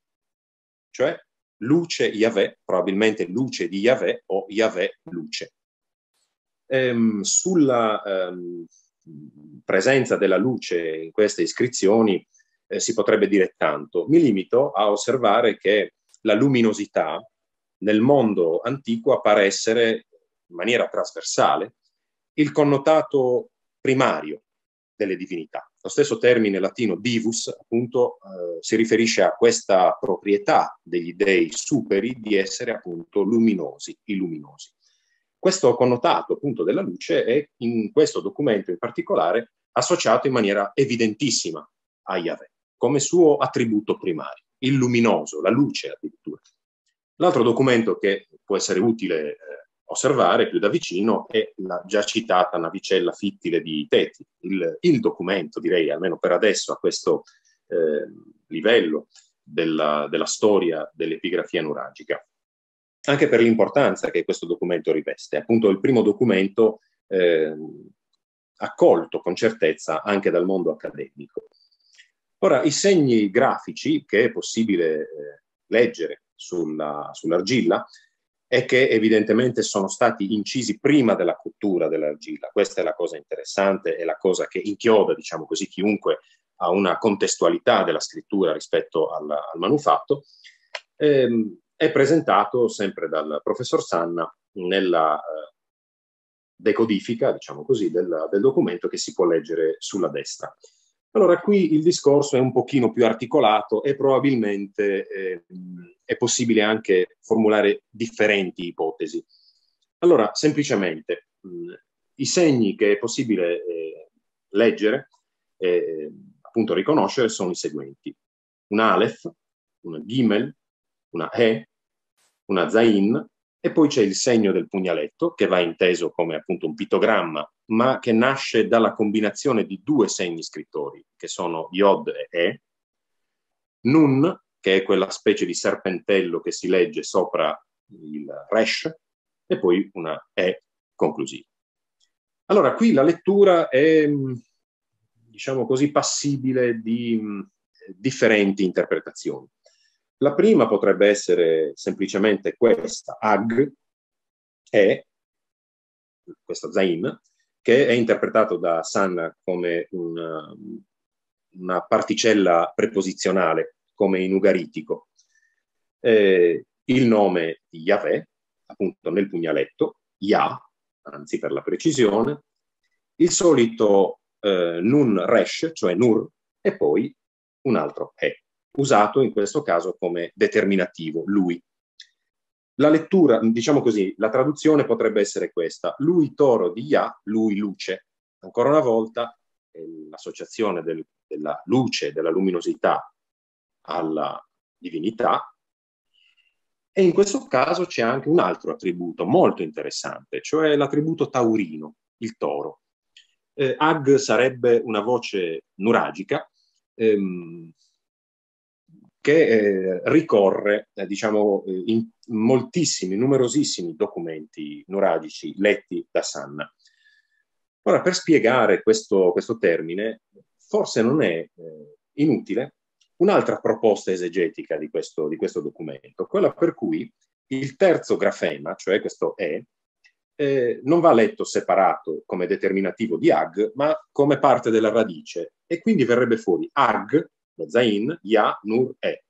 cioè luce Yahweh, probabilmente luce di Yahweh o Yahweh luce. Ehm, sulla ehm, presenza della luce in queste iscrizioni eh, si potrebbe dire tanto. Mi limito a osservare che la luminosità nel mondo antico appare essere, in maniera trasversale, il connotato primario delle divinità. Lo stesso termine latino divus, appunto, eh, si riferisce a questa proprietà degli dei superi di essere, appunto, luminosi, illuminosi. Questo connotato, appunto, della luce è, in questo documento in particolare, associato in maniera evidentissima a Yahweh, come suo attributo primario, il luminoso, la luce addirittura. L'altro documento che può essere utile eh, osservare più da vicino è la già citata navicella fittile di Teti, il, il documento, direi, almeno per adesso, a questo eh, livello della, della storia dell'epigrafia nuragica, anche per l'importanza che questo documento riveste. È appunto il primo documento eh, accolto con certezza anche dal mondo accademico. Ora, i segni grafici che è possibile eh, leggere sulla, sull'argilla e che evidentemente sono stati incisi prima della cottura dell'argilla. Questa è la cosa interessante, è la cosa che inchioda, diciamo così, chiunque a una contestualità della scrittura rispetto al, al manufatto. Ehm, è presentato sempre dal professor Sanna nella eh, decodifica, diciamo così, del, del documento che si può leggere sulla destra. Allora, qui il discorso è un pochino più articolato e probabilmente eh, è possibile anche formulare differenti ipotesi. Allora, semplicemente, mh, i segni che è possibile eh, leggere e eh, appunto riconoscere sono i seguenti. Una Aleph, una Gimel, una He, una Zain, e poi c'è il segno del pugnaletto, che va inteso come appunto un pittogramma, ma che nasce dalla combinazione di due segni scrittori, che sono Yod e E, Nun, che è quella specie di serpentello che si legge sopra il Resh, e poi una E conclusiva. Allora, qui la lettura è, diciamo così, passibile di differenti interpretazioni. La prima potrebbe essere semplicemente questa, Ag, E, questa Zain, che è interpretato da Sanna come una, una particella preposizionale, come in ugaritico. Eh, il nome di Yahweh, appunto nel pugnaletto, Yah, anzi per la precisione, il solito eh, Nun Resh, cioè Nur, e poi un altro E, usato in questo caso come determinativo, lui. La lettura, diciamo così, la traduzione potrebbe essere questa, lui toro di Yah, lui luce. Ancora una volta l'associazione del, della luce, della luminosità alla divinità, e in questo caso c'è anche un altro attributo molto interessante, cioè l'attributo taurino, il toro. Eh, Ag sarebbe una voce nuragica, ehm, che eh, ricorre, eh, diciamo, in moltissimi, numerosissimi documenti nuragici letti da Sanna. Ora, per spiegare questo, questo termine, forse non è eh, inutile un'altra proposta esegetica di questo, di questo documento, quella per cui il terzo grafema, cioè questo E, eh, non va letto separato come determinativo di Ag, ma come parte della radice, e quindi verrebbe fuori Ag, Zain, Ya, Nur, E.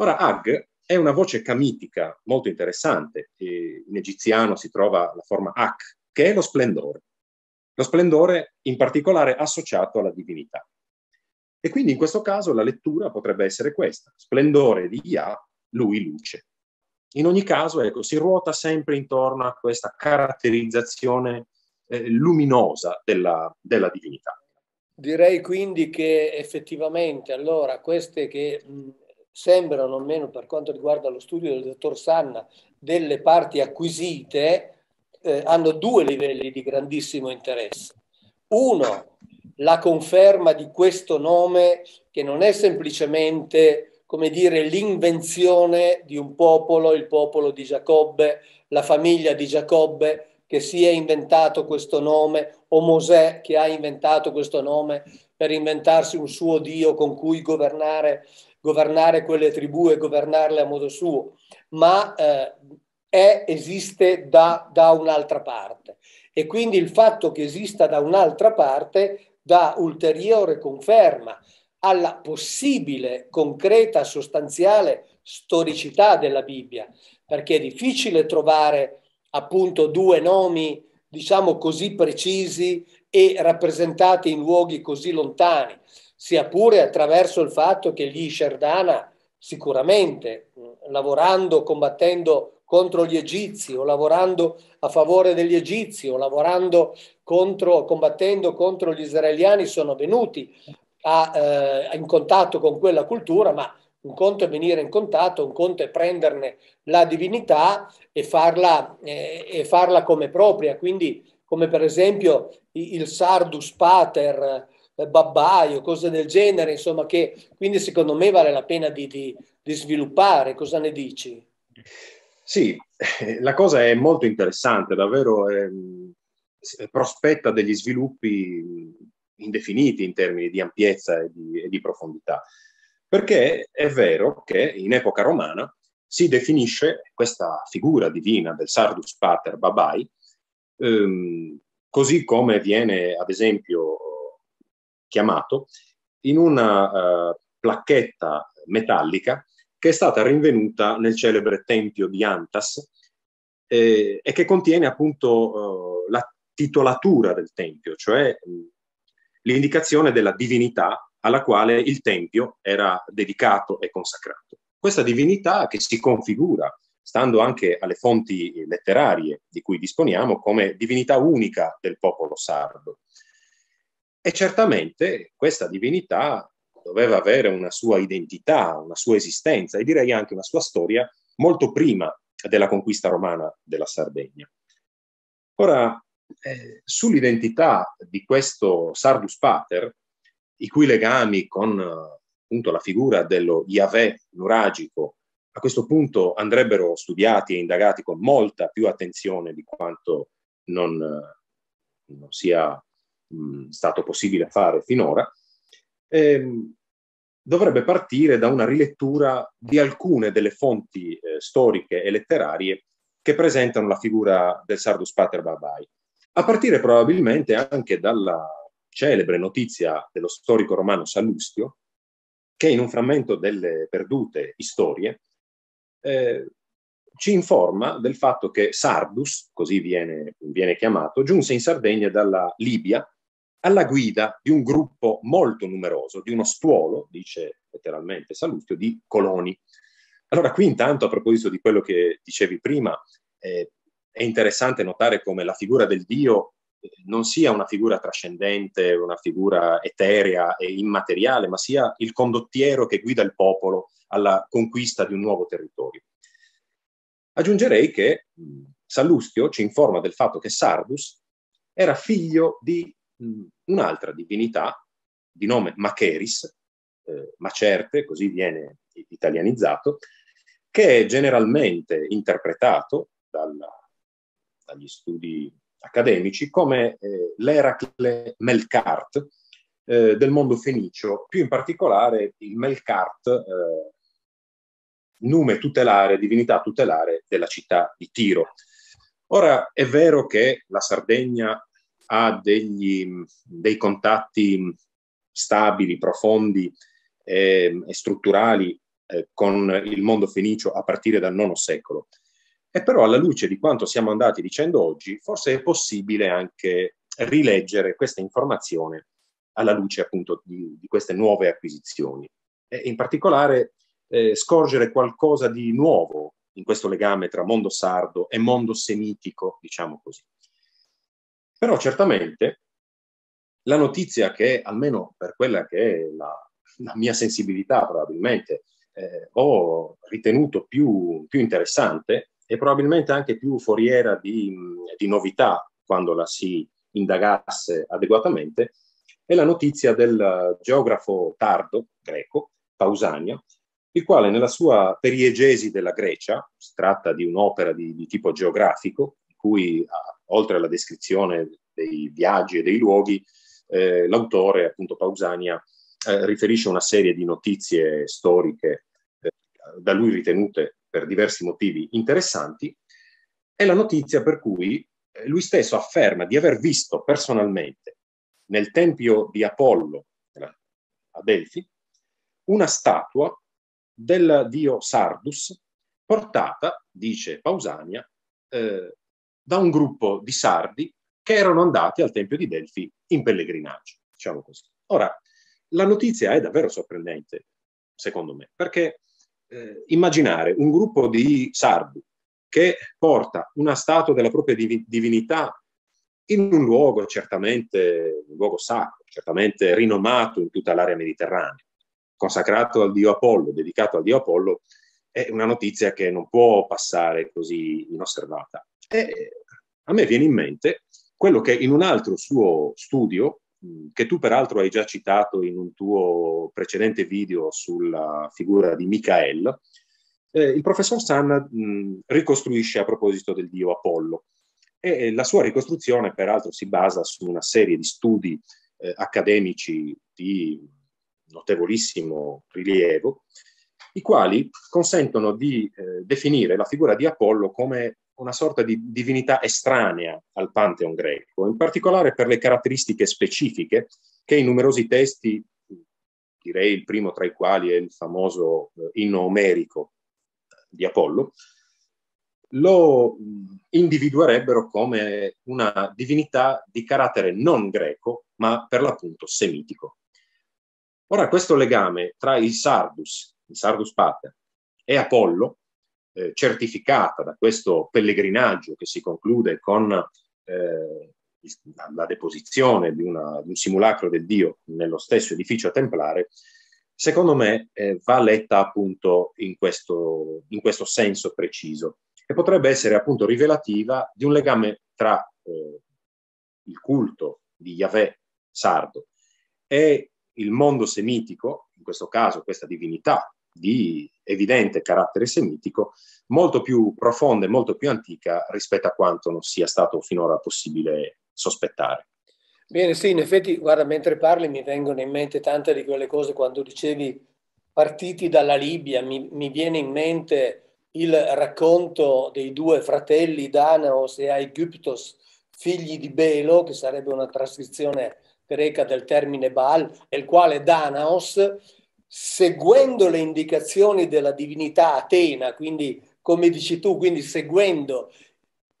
Ora, Ag è una voce camitica molto interessante. In egiziano si trova la forma Ak, che è lo splendore. Lo splendore in particolare associato alla divinità. E quindi in questo caso la lettura potrebbe essere questa. Splendore di Yah, lui luce. In ogni caso, ecco, si ruota sempre intorno a questa caratterizzazione eh, luminosa della, della divinità. Direi quindi che effettivamente allora queste che mh, sembrano, almeno per quanto riguarda lo studio del dottor Sanna, delle parti acquisite, eh, hanno due livelli di grandissimo interesse. Uno, la conferma di questo nome che non è semplicemente, come dire, l'invenzione di un popolo, il popolo di Giacobbe, la famiglia di Giacobbe, che si è inventato questo nome, o Mosè che ha inventato questo nome per inventarsi un suo Dio con cui governare, governare quelle tribù e governarle a modo suo, ma eh, è, esiste da, da un'altra parte. E quindi il fatto che esista da un'altra parte dà ulteriore conferma alla possibile, concreta, sostanziale storicità della Bibbia, perché è difficile trovare appunto due nomi, diciamo così, precisi e rappresentati in luoghi così lontani, sia pure attraverso il fatto che gli Shardana sicuramente, lavorando, combattendo contro gli Egizi, o lavorando a favore degli Egizi, o lavorando contro, combattendo contro gli israeliani, sono venuti a, eh, in contatto con quella cultura, ma un conto è venire in contatto, un conto è prenderne la divinità e farla, eh, e farla come propria, quindi come per esempio il Sardus Pater Babai o cose del genere, insomma, che quindi secondo me vale la pena di, di, di sviluppare. Cosa ne dici? Sì, la cosa è molto interessante, davvero è, prospetta degli sviluppi indefiniti in termini di ampiezza e di, e di profondità. Perché è vero che in epoca romana si definisce questa figura divina del Sardus Pater Babai, ehm, così come viene ad esempio chiamato, in una eh, placchetta metallica che è stata rinvenuta nel celebre tempio di Antas, eh, e che contiene appunto eh, la titolatura del Tempio, cioè l'indicazione della divinità alla quale il Tempio era dedicato e consacrato. Questa divinità che si configura, stando anche alle fonti letterarie di cui disponiamo, come divinità unica del popolo sardo. E certamente questa divinità doveva avere una sua identità, una sua esistenza e direi anche una sua storia molto prima della conquista romana della Sardegna. Ora, eh, sull'identità di questo Sardus Pater, i cui legami con eh, appunto la figura dello Yahweh nuragico a questo punto andrebbero studiati e indagati con molta più attenzione di quanto non, eh, non sia mh, stato possibile fare finora, Eh, dovrebbe partire da una rilettura di alcune delle fonti eh, storiche e letterarie che presentano la figura del Sardus Pater Babai, a partire probabilmente anche dalla celebre notizia dello storico romano Sallustio, che in un frammento delle Perdute Istorie eh, ci informa del fatto che Sardus, così viene, viene chiamato, giunse in Sardegna dalla Libia alla guida di un gruppo molto numeroso, di uno stuolo, dice letteralmente Sallustio, di coloni. Allora qui intanto, a proposito di quello che dicevi prima, eh, è interessante notare come la figura del Dio non sia una figura trascendente, una figura eterea e immateriale, ma sia il condottiero che guida il popolo alla conquista di un nuovo territorio. Aggiungerei che mh, Sallustio ci informa del fatto che Sardus era figlio di un'altra divinità di nome Maceris, eh, Macerte, così viene italianizzato, che è generalmente interpretato dalla, dagli studi accademici come eh, l'Eracle Melkart eh, del mondo fenicio, più in particolare il Melkart, eh, nome tutelare, divinità tutelare della città di Tiro. Ora, è vero che la Sardegna ha degli, dei contatti stabili, profondi eh, e strutturali eh, con il mondo fenicio a partire dal nono secolo. E però alla luce di quanto siamo andati dicendo oggi, forse è possibile anche rileggere questa informazione alla luce appunto di, di queste nuove acquisizioni. E in particolare eh, scorgere qualcosa di nuovo in questo legame tra mondo sardo e mondo semitico, diciamo così. Però certamente la notizia che, almeno per quella che è la, la mia sensibilità probabilmente, eh, ho ritenuto più, più interessante e probabilmente anche più foriera di, di novità quando la si indagasse adeguatamente, è la notizia del geografo tardo greco, Pausania, il quale nella sua Periegesi della Grecia, si tratta di un'opera di, di tipo geografico, in cui ha oltre alla descrizione dei viaggi e dei luoghi, eh, l'autore, appunto Pausania, eh, riferisce una serie di notizie storiche eh, da lui ritenute per diversi motivi interessanti, è la notizia per cui lui stesso afferma di aver visto personalmente nel tempio di Apollo, a Delfi, una statua del dio Sardus portata, dice Pausania, eh, da un gruppo di sardi che erano andati al Tempio di Delfi in pellegrinaggio, diciamo così. Ora, la notizia è davvero sorprendente, secondo me, perché eh, immaginare un gruppo di sardi che porta una statua della propria div- divinità in un luogo certamente, un luogo sacro, certamente rinomato in tutta l'area mediterranea, consacrato al dio Apollo, dedicato al dio Apollo, è una notizia che non può passare così inosservata. E a me viene in mente quello che in un altro suo studio, che tu peraltro hai già citato in un tuo precedente video sulla figura di Micael, eh, il professor Sanna mh, ricostruisce a proposito del dio Apollo. E la sua ricostruzione peraltro si basa su una serie di studi eh, accademici di notevolissimo rilievo, i quali consentono di eh, definire la figura di Apollo come una sorta di divinità estranea al Pantheon greco, in particolare per le caratteristiche specifiche che in numerosi testi, direi il primo tra i quali è il famoso inno omerico di Apollo, lo individuerebbero come una divinità di carattere non greco, ma per l'appunto semitico. Ora, questo legame tra il Sardus, il Sardus Pater, e Apollo, eh, certificata da questo pellegrinaggio che si conclude con eh, la deposizione di, una, di un simulacro del Dio nello stesso edificio templare, secondo me eh, va letta appunto in questo, in questo senso preciso, e potrebbe essere appunto rivelativa di un legame tra eh, il culto di Yahweh sardo e il mondo semitico, in questo caso questa divinità di evidente carattere semitico, molto più profonda e molto più antica rispetto a quanto non sia stato finora possibile sospettare. Bene, sì, in effetti, guarda, mentre parli mi vengono in mente tante di quelle cose. Quando dicevi partiti dalla Libia, mi, mi viene in mente il racconto dei due fratelli Danaos e Aegyptos, figli di Belo, che sarebbe una trascrizione greca del termine Baal, nel quale Danaos, seguendo le indicazioni della divinità Atena, quindi come dici tu, quindi seguendo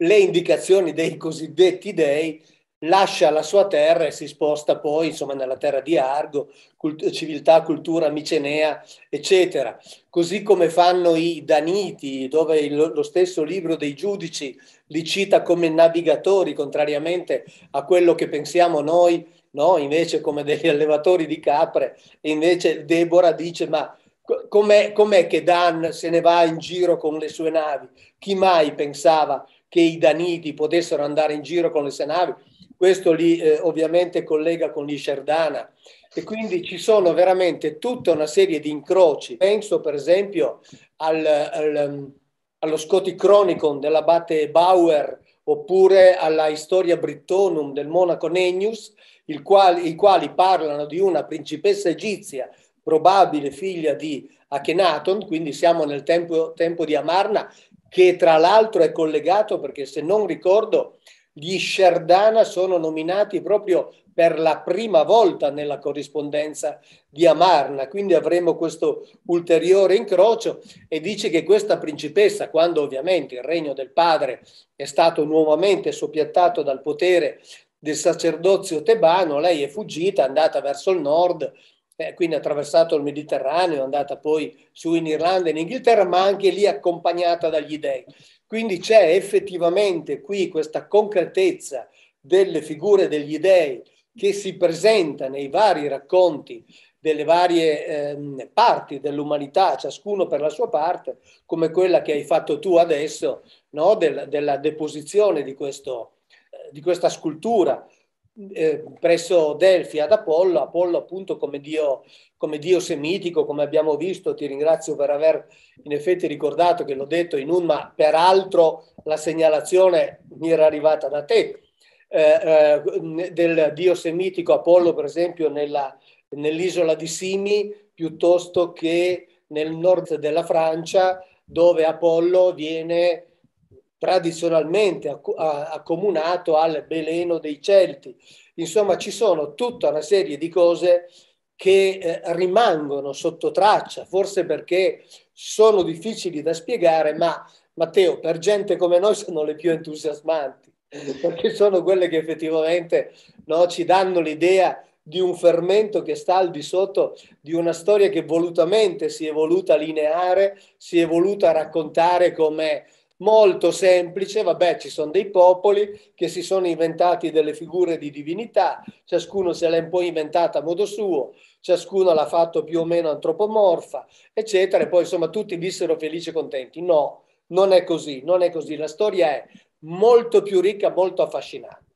le indicazioni dei cosiddetti dei, lascia la sua terra e si sposta poi, insomma, nella terra di Argo, cult- civiltà, cultura micenea, eccetera. Così come fanno i Daniti, dove il, lo stesso libro dei Giudici li cita come navigatori, contrariamente a quello che pensiamo noi, no? Invece come degli allevatori di capre. E invece Deborah dice: ma com'è, com'è che Dan se ne va in giro con le sue navi? Chi mai pensava che i Daniti potessero andare in giro con le sue navi? Questo li eh, ovviamente collega con gli Shardana, e quindi ci sono veramente tutta una serie di incroci. Penso per esempio al, al, allo Scoticronicon dell'abate Bauer, oppure alla Historia Brittonum del monaco Nennius, il quale, i quali parlano di una principessa egizia, probabile figlia di Akhenaton, quindi siamo nel tempo, tempo di Amarna, che tra l'altro è collegato perché, se non ricordo, gli Shardana sono nominati proprio per la prima volta nella corrispondenza di Amarna, quindi avremo questo ulteriore incrocio. E dice che questa principessa, quando ovviamente il regno del padre è stato nuovamente soppiattato dal potere del sacerdozio tebano, lei è fuggita, è andata verso il nord, eh, quindi ha attraversato il Mediterraneo, è andata poi su in Irlanda e in Inghilterra, ma anche lì accompagnata dagli dei. Quindi c'è effettivamente qui questa concretezza delle figure degli dei che si presenta nei vari racconti delle varie eh, parti dell'umanità, ciascuno per la sua parte, come quella che hai fatto tu adesso, no? Del, della deposizione di questo di questa scultura eh, presso Delfi ad Apollo, Apollo appunto come dio, come dio semitico, come abbiamo visto. Ti ringrazio per aver in effetti ricordato che l'ho detto in un, ma peraltro la segnalazione mi era arrivata da te, eh, eh, del dio semitico Apollo per esempio nella, nell'isola di Simi, piuttosto che nel nord della Francia, dove Apollo viene tradizionalmente accomunato al Beleno dei Celti. Insomma, ci sono tutta una serie di cose che eh, rimangono sotto traccia, forse perché sono difficili da spiegare, ma Matteo, per gente come noi sono le più entusiasmanti, perché sono quelle che effettivamente, no, ci danno l'idea di un fermento che sta al di sotto di una storia che volutamente si è voluta lineare, si è voluta raccontare come molto semplice. Vabbè, ci sono dei popoli che si sono inventati delle figure di divinità, ciascuno se l'è un po' inventata a modo suo, ciascuno l'ha fatto più o meno antropomorfa, eccetera, e poi insomma tutti vissero felici e contenti. No, non è così, non è così. La storia è molto più ricca, molto affascinante.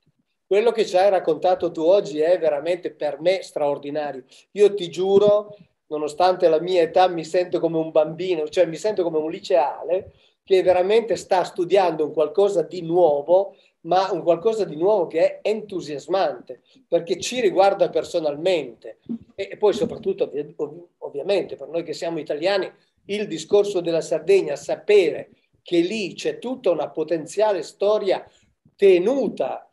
Quello che ci hai raccontato tu oggi è veramente per me straordinario. Io ti giuro, nonostante la mia età, mi sento come un bambino, cioè mi sento come un liceale che veramente sta studiando un qualcosa di nuovo, ma un qualcosa di nuovo che è entusiasmante, perché ci riguarda personalmente. E poi soprattutto, ovviamente, per noi che siamo italiani, il discorso della Sardegna, sapere che lì c'è tutta una potenziale storia tenuta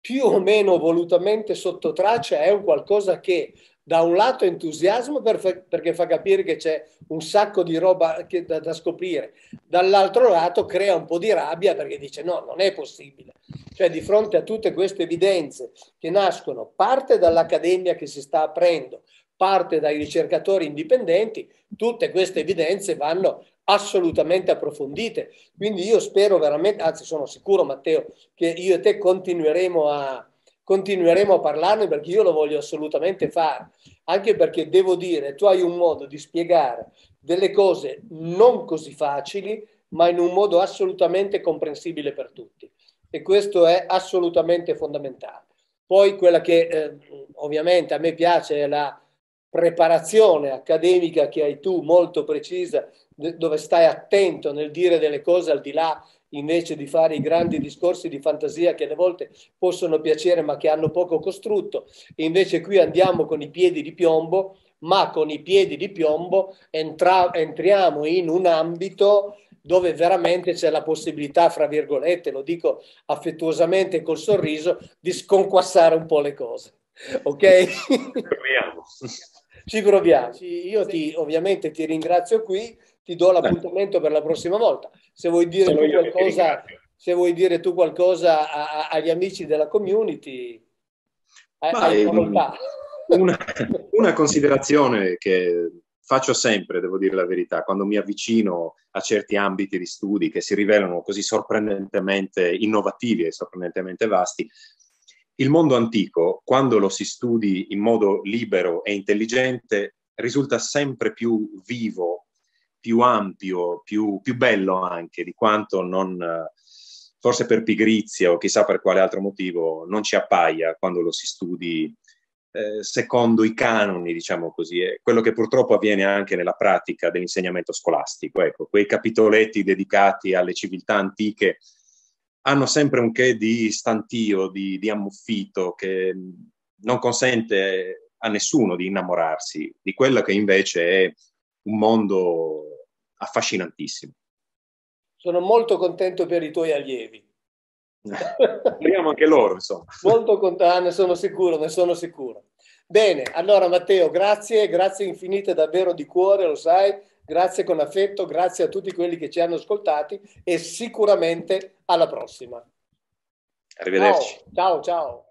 più o meno volutamente sotto traccia, è un qualcosa che Da un lato entusiasmo per, perché fa capire che c'è un sacco di roba che, da, da scoprire, dall'altro lato crea un po' di rabbia perché dice no, non è possibile. Cioè di fronte a tutte queste evidenze che nascono, parte dall'accademia che si sta aprendo, parte dai ricercatori indipendenti, tutte queste evidenze vanno assolutamente approfondite. Quindi io spero veramente, anzi sono sicuro Matteo, che io e te continueremo a... Continueremo a parlarne perché io lo voglio assolutamente fare, anche perché devo dire, tu hai un modo di spiegare delle cose non così facili, ma in un modo assolutamente comprensibile per tutti, e questo è assolutamente fondamentale. Poi quella che eh, ovviamente a me piace è la preparazione accademica che hai tu, molto precisa, dove stai attento nel dire delle cose al di là invece di fare i grandi discorsi di fantasia che alle volte possono piacere ma che hanno poco costrutto. Invece qui andiamo con i piedi di piombo, ma con i piedi di piombo entra- entriamo in un ambito dove veramente c'è la possibilità, fra virgolette, lo dico affettuosamente col sorriso, di sconquassare un po' le cose. Ok? Proviamo. Ci proviamo. Io ti, ovviamente ti ringrazio qui, ti do l'appuntamento per la prossima volta. Se vuoi dire, tu qualcosa, se vuoi dire tu qualcosa a, a, agli amici della community, hai volontà. Una, una considerazione che faccio sempre, devo dire la verità, quando mi avvicino a certi ambiti di studi che si rivelano così sorprendentemente innovativi e sorprendentemente vasti. Il mondo antico, quando lo si studi in modo libero e intelligente, risulta sempre più vivo, più ampio, più, più bello anche, di quanto non, forse per pigrizia o chissà per quale altro motivo, non ci appaia quando lo si studi eh, secondo i canoni, diciamo così. È quello che purtroppo avviene anche nella pratica dell'insegnamento scolastico. Ecco, quei capitoletti dedicati alle civiltà antiche hanno sempre un che di stantio, di, di ammuffito, che non consente a nessuno di innamorarsi di quello che invece è un mondo affascinantissimo. Sono molto contento per i tuoi allievi. Speriamo anche loro, insomma. Molto contento, ah, ne sono sicuro, ne sono sicuro. Bene, allora Matteo, grazie, grazie infinite davvero di cuore, lo sai, grazie con affetto, grazie a tutti quelli che ci hanno ascoltati e sicuramente alla prossima. Arrivederci. Ciao, ciao. Ciao.